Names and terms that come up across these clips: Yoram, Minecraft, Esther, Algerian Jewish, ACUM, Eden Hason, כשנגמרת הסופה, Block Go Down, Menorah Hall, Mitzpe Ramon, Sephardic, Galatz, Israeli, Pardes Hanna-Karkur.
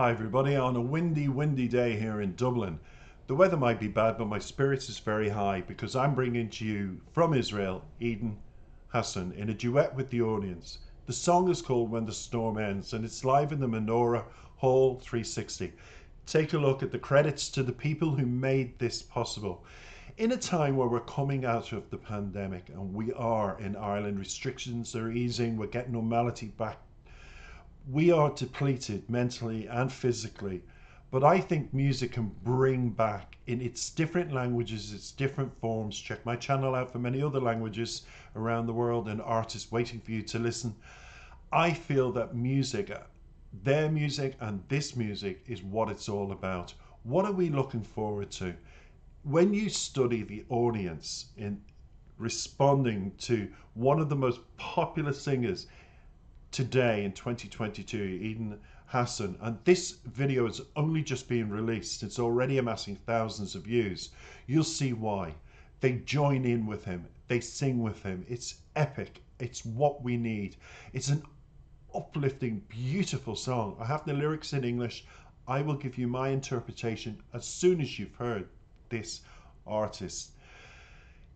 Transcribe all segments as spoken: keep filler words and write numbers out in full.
Hi everybody, on a windy, windy day here in Dublin. The weather might be bad, but my spirits is very high because I'm bringing to you, from Israel, Eden Hason in a duet with the audience. The song is called When the Storm Ends and it's live in the Menorah Hall three sixty. Take a look at the credits to the people who made this possible. In a time where we're coming out of the pandemic and we are in Ireland, restrictions are easing, we're getting normality back. We are depleted mentally and physically, but I think music can bring back, in its different languages, its different forms. Check my channel out for many other languages around the world and artists waiting for you to listen. I feel that music, their music and this music, is what it's all about. What are we looking forward to? When you study the audience in responding to one of the most popular singers today in twenty twenty-two, Eden Hason, and this video is only just being released, it's already amassing thousands of views. You'll see why. They join in with him, they sing with him. It's epic, it's what we need. It's an uplifting, beautiful song. I have the lyrics in English. I will give you my interpretation as soon as you've heard this artist.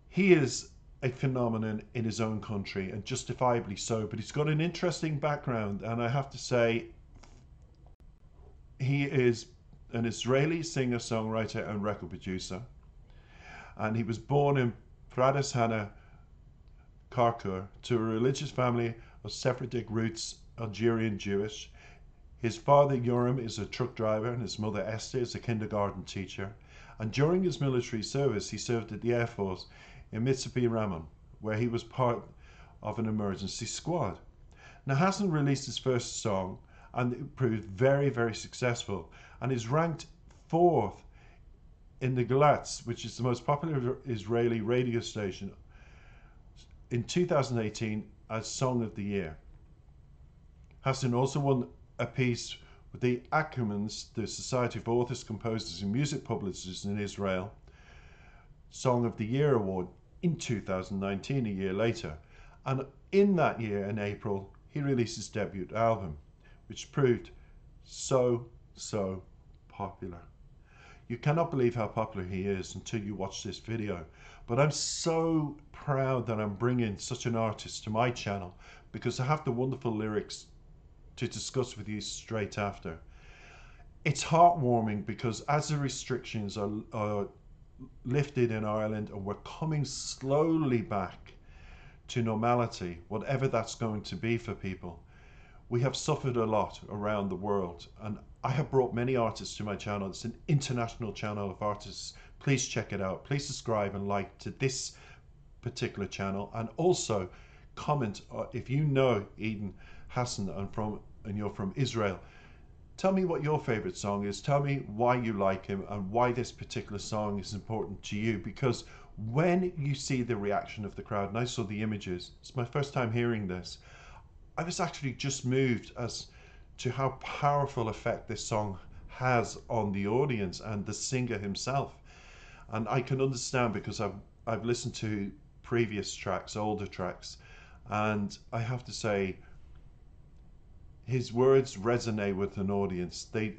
He is a phenomenon in his own country, and justifiably so, but he's got an interesting background, and I have to say he is an Israeli singer, songwriter and record producer, and he was born in Pardes Hanna-Karkur to a religious family of Sephardic roots, Algerian Jewish. His father Yoram is a truck driver and his mother Esther is a kindergarten teacher, and during his military service he served at the Air Force in Mitzpe Ramon, where he was part of an emergency squad. Now Hason released his first song and it proved very, very successful and is ranked fourth in the Galatz, which is the most popular Israeli radio station, in two thousand eighteen as Song of the Year. Hason also won a piece with the Acumens, the Society of Authors, Composers and Music Publishers in Israel, Song of the Year award in two thousand nineteen, a year later, and in that year, in April, he released his debut album, which proved so so popular. You cannot believe how popular he is until you watch this video, but I'm so proud that I'm bringing such an artist to my channel because I have the wonderful lyrics to discuss with you straight after. It's heartwarming because as the restrictions are, are lifted in Ireland and we're coming slowly back to normality, whatever that's going to be for people, we have suffered a lot around the world, and I have brought many artists to my channel. It's an international channel of artists. Please check it out. Please subscribe and like to this particular channel, and also comment if you know Eden Hason and from and you're from Israel. Tell me what your favorite song is. Tell me why you like him and why this particular song is important to you, because when you see the reaction of the crowd, and I saw the images, it's my first time hearing this, I was actually just moved as to how powerful effect this song has on the audience and the singer himself. And I can understand because I've, I've listened to previous tracks, older tracks, and I have to say, his words resonate with an audience. They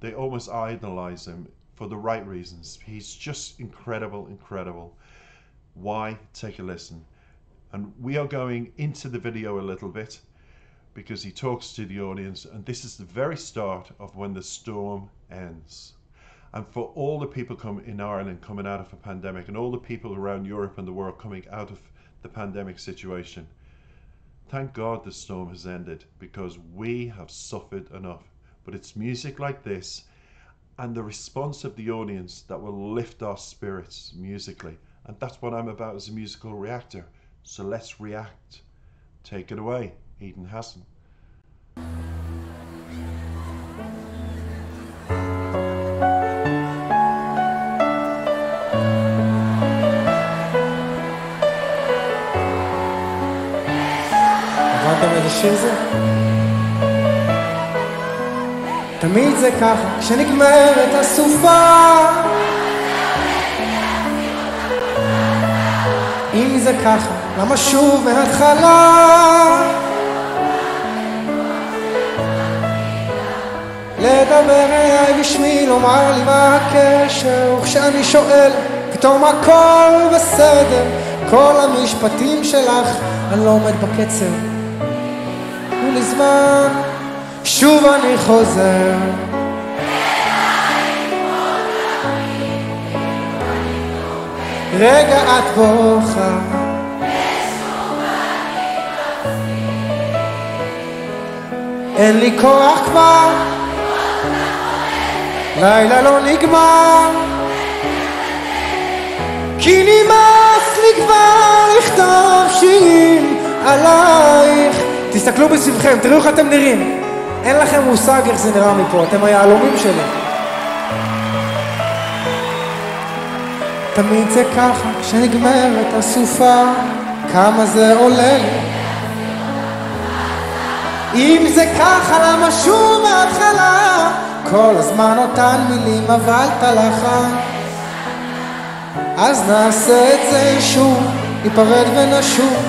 they almost idolize him for the right reasons. He's just incredible, incredible. Why? Take a listen. And we are going into the video a little bit because he talks to the audience, and this is the very start of When the Storm Ends. And for all the people come in Ireland coming out of a pandemic, and all the people around Europe and the world coming out of the pandemic situation, thank God the storm has ended, because we have suffered enough. But it's music like this and the response of the audience that will lift our spirits musically. And that's what I'm about as a musical reactor. So let's react. Take it away, Eden Hason. תמיד זה ככה כשנגמרת הסופה, אם זה ככה למה שוב מההתחלה? לדבר אליי בשמי, לומר לי מה הקשר, וכשאני שואל, פתאום הכל בסדר. כל המשפטים שלך, אני לא עומד בקצב. תנו לי זמן, שוב אני חוזר. רגע את בוכה, אין לי כוח כבר, לילה לא נגמר, כי נמאס לי כבר לכתוב שירים עלייך. תסתכלו בסביבכם, תראו איך אתם נראים, אין לכם מושג איך זה נראה מפה, אתם היעלומים שלי. תמיד זה ככה, כשנגמרת הסופה, כמה זה עולה לי? אם זה ככה, למה שוב מההתחלה? כל הזמן אותן מילים, אבל תלחה. אז נעשה את זה שוב, ניפרד ונשוב.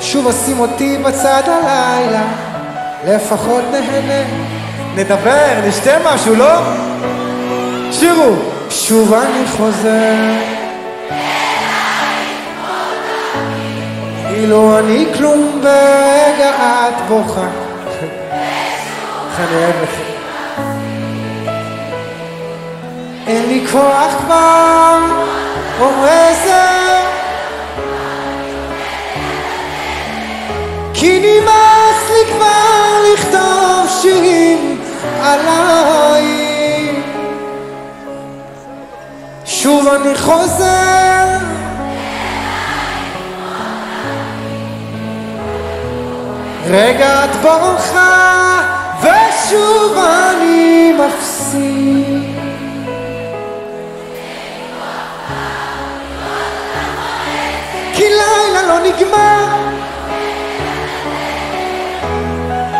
שוב אשים אותי בצד הלילה, לפחות נהנה. נדבר, נשתה משהו, לא? שירו! שוב אני חוזר, אילו אני כלום ברגע את בוכה, אני אוהב לך, אין לי כוח כבר, או איזה, כי נמאס לי כבר לכתוב שירים עליי. שוב אני חוזר, רגע את בורחה, ושוב אני מפסיק. כי לילה לא נגמר,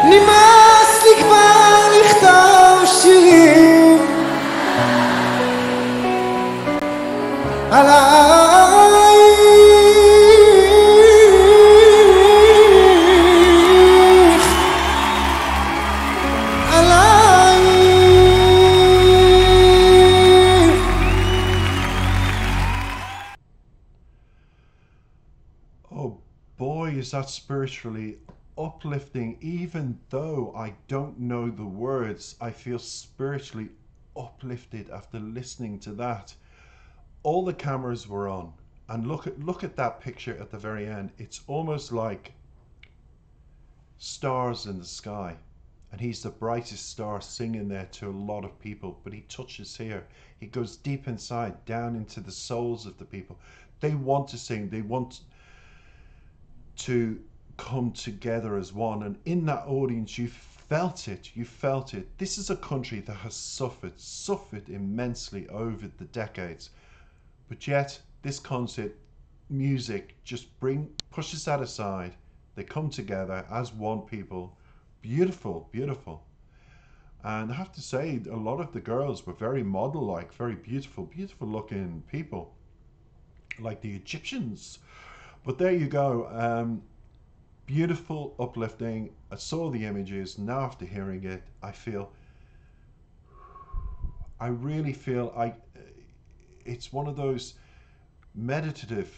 נמאס לי כבר לכתוב שירים עליי. עליי. Oh boy, is that spiritually uplifting. Even though I don't know the words, I feel spiritually uplifted after listening to that. All the cameras were on, and look at look at that picture at the very end. It's almost like stars in the sky, and he's the brightest star singing there to a lot of people, but he touches here. He goes deep inside, down into the souls of the people. They want to sing, they want to come together as one, and in that audience you felt it, you felt it. This is a country that has suffered, suffered immensely over the decades. But yet, this concert, music, just bring pushes that aside. They come together as one people. Beautiful, beautiful. And I have to say, a lot of the girls were very model-like, very beautiful, beautiful-looking people, like the Egyptians. But there you go. Um, beautiful, uplifting. I saw the images. Now, after hearing it, I feel... I really feel... I. It's one of those meditative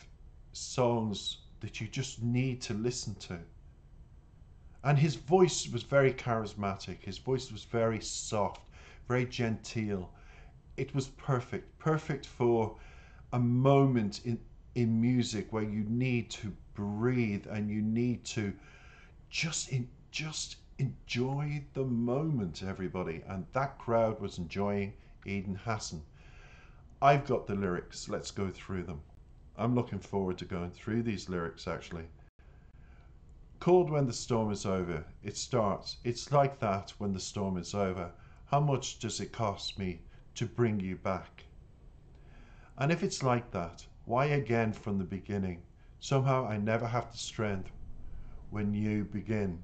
songs that you just need to listen to. And his voice was very charismatic. His voice was very soft, very genteel. It was perfect, perfect for a moment in, in music where you need to breathe and you need to just, in, just enjoy the moment, everybody. And that crowd was enjoying Eden Hason. I've got the lyrics, let's go through them. I'm looking forward to going through these lyrics actually. Called when the storm is over, it starts. It's like that when the storm is over. How much does it cost me to bring you back? And if it's like that, why again from the beginning? Somehow I never have the strength when you begin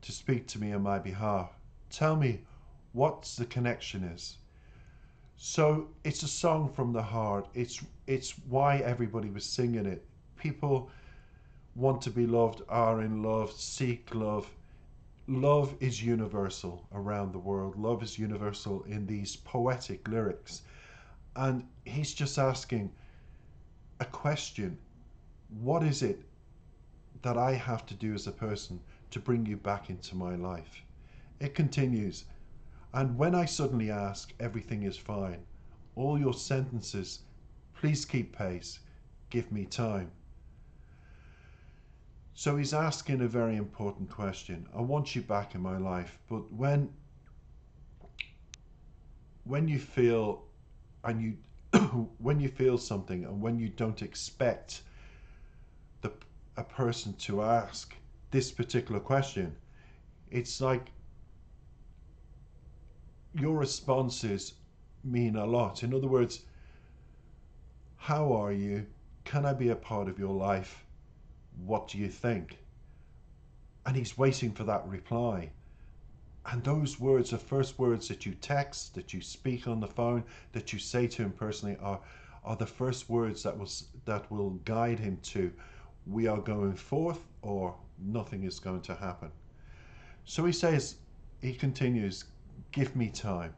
to speak to me on my behalf. Tell me what the connection is. So it's a song from the heart. It's it's why everybody was singing it. People want to be loved, are in love, seek love. love is universal around the world. Love is universal in these poetic lyrics. And he's just asking a question. What is it that I have to do as a person to bring you back into my life? It continues. And when I suddenly ask, everything is fine. All your sentences, please keep pace. Give me time. So he's asking a very important question. I want you back in my life, but when when you feel and you when you feel something, and when you don't expect the a person to ask this particular question, it's like your responses mean a lot. In other words, how are you? Can I be a part of your life? What do you think? And he's waiting for that reply. And those words, the first words that you text, that you speak on the phone, that you say to him personally, are are the first words that will that will guide him to, we are going forth, or nothing is going to happen. So he says, he continues, give me time.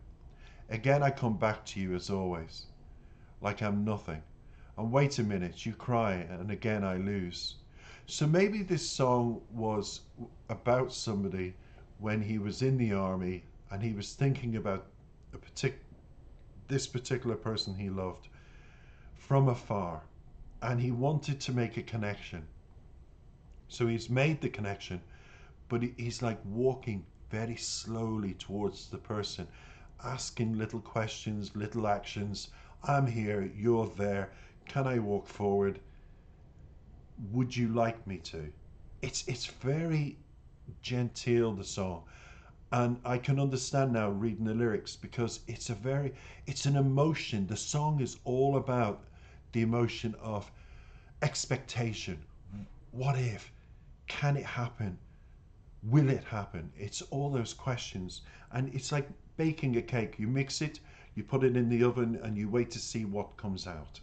Again, I come back to you as always, like I'm nothing. And wait a minute, you cry, and again I lose. So maybe this song was about somebody when he was in the army, and he was thinking about a partic this particular person he loved from afar, and he wanted to make a connection. So he's made the connection, but he's like walking very slowly towards the person, asking little questions, little actions. I'm here, you're there, can I walk forward? Would you like me to? It's it's very genteel, the song, and I can understand now reading the lyrics, because it's a very it's an emotion. The song is all about the emotion of expectation. What if? Can it happen? Will it happen? It's all those questions, and it's like baking a cake. You mix it, you put it in the oven, and you wait to see what comes out.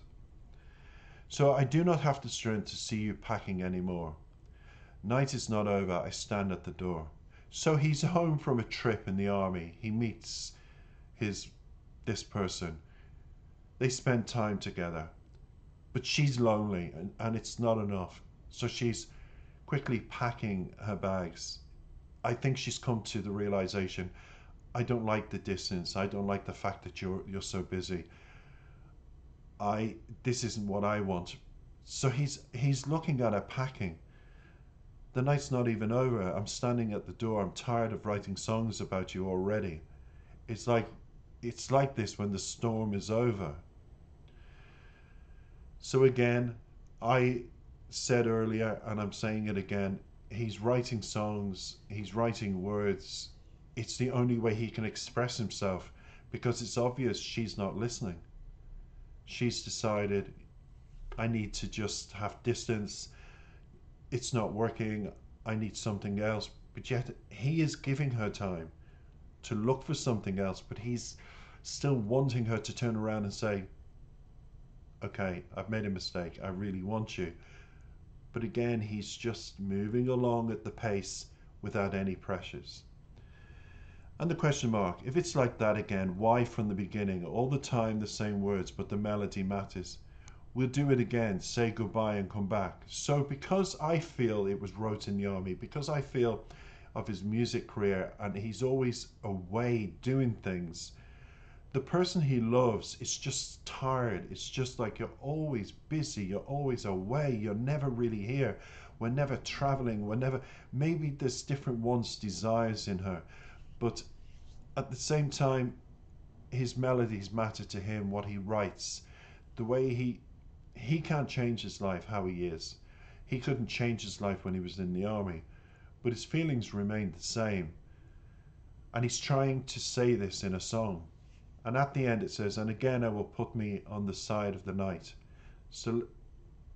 So I do not have to strain to see you packing anymore. Night is not over, I stand at the door. So he's home from a trip in the army. He meets his this person. They spend time together. But she's lonely, and, and it's not enough. So she's quickly packing her bags. I think she's come to the realization, I don't like the distance. I don't like the fact that you're you're so busy. I this isn't what I want. So he's he's looking at her packing. The night's not even over. I'm standing at the door. I'm tired of writing songs about you already. It's like it's like this when the storm is over. So again, I said earlier, and I'm saying it again, he's writing songs, he's writing words. It's the only way he can express himself, because it's obvious she's not listening. She's decided, I need to just have distance. It's not working. I need something else. But yet he is giving her time to look for something else. But he's still wanting her to turn around and say, okay, I've made a mistake. I really want you. But again, he's just moving along at the pace without any pressures. And the question mark, if it's like that again, why from the beginning? All the time the same words, but the melody matters. We'll do it again, say goodbye and come back. So because I feel it was wrote in the army, because I feel of his music career, and he's always away doing things, the person he loves is just tired. It's just like, you're always busy, you're always away, you're never really here. We're never traveling, we're never, maybe there's different wants, desires in her. But at the same time, his melodies matter to him, what he writes, the way he, he can't change his life, how he is. He couldn't change his life when he was in the army, but his feelings remained the same. And he's trying to say this in a song. And at the end it says, and again, I will put me on the side of the night. So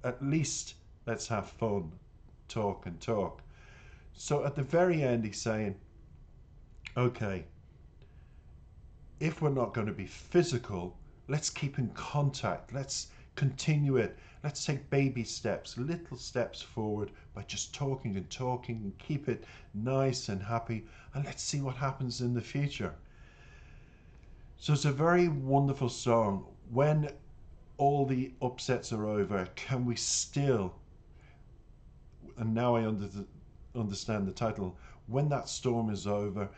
at least let's have fun, talk and talk. So at the very end, he's saying, okay, if we're not going to be physical, let's keep in contact, let's continue it, Let's take baby steps, little steps forward by just talking and talking and keep it nice and happy, and let's see what happens in the future. So it's a very wonderful song. When all the upsets are over, can we still, and now I under the, understand the title, when that storm is over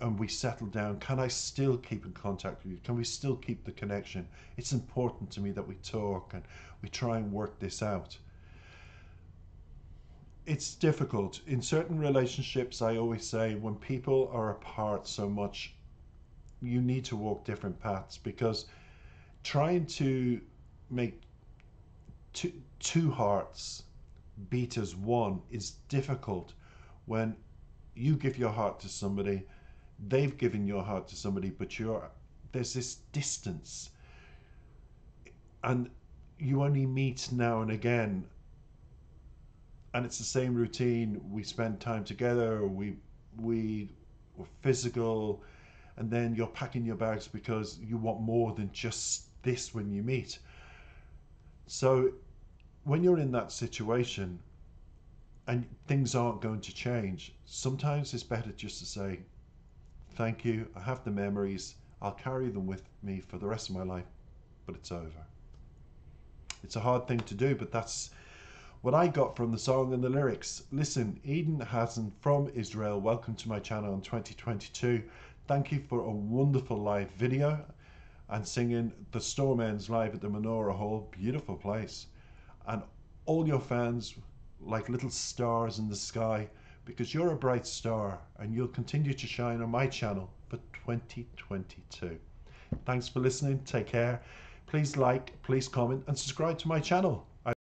and we settle down, can I still keep in contact with you? Can we still keep the connection? It's important to me that we talk and we try and work this out. It's difficult. In certain relationships, I always say, when people are apart so much, you need to walk different paths, because trying to make two, two hearts beat as one is difficult when you give your heart to somebody, they've given your heart to somebody, but you're, there's this distance and you only meet now and again, and it's the same routine. We spend time together, we we were physical, and then you're packing your bags because you want more than just this when you meet. So when you're in that situation and things aren't going to change, sometimes it's better just to say, thank you, I have the memories, I'll carry them with me for the rest of my life, but it's over. It's a hard thing to do, but that's what I got from the song and the lyrics. Listen, Eden Hason from Israel, welcome to my channel in twenty twenty-two. Thank you for a wonderful live video and singing The Storm Ends live at the Menorah Hall, beautiful place. And all your fans, like little stars in the sky, because you're a bright star and you'll continue to shine on my channel for twenty twenty-two. Thanks for listening. Take care. Please like, please comment and subscribe to my channel.